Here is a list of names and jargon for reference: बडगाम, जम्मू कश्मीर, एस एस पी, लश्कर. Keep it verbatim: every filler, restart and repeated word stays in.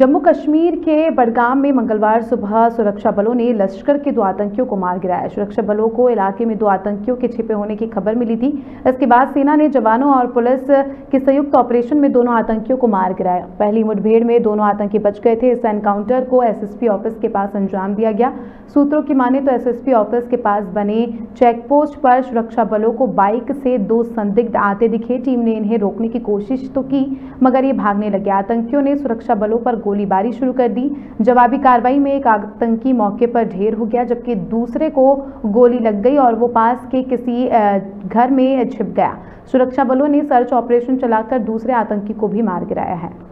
जम्मू कश्मीर के बडगाम में मंगलवार सुबह सुरक्षा बलों ने लश्कर के दो आतंकियों को मार गिराया। सुरक्षा बलों को इलाके में दो आतंकियों के छिपे होने की खबर मिली थी। इसके बाद सेना ने जवानों और पुलिस के संयुक्त ऑपरेशन में दोनों आतंकियों को मार गिराया। पहली मुठभेड़ में दोनों आतंकी बच गए थे। इस एनकाउंटर को एस एस पी ऑफिस के पास अंजाम दिया गया। सूत्रों की माने तो एस एस पी ऑफिस के पास बने चेकपोस्ट पर सुरक्षा बलों को बाइक से दो संदिग्ध आते दिखे। टीम ने इन्हें रोकने की कोशिश तो की, मगर ये भागने लगे। आतंकियों ने सुरक्षा बलों पर गोलीबारी शुरू कर दी। जवाबी कार्रवाई में एक आतंकी मौके पर ढेर हो गया, जबकि दूसरे को गोली लग गई और वो पास के किसी घर में छिप गया। सुरक्षा बलों ने सर्च ऑपरेशन चलाकर दूसरे आतंकी को भी मार गिराया है।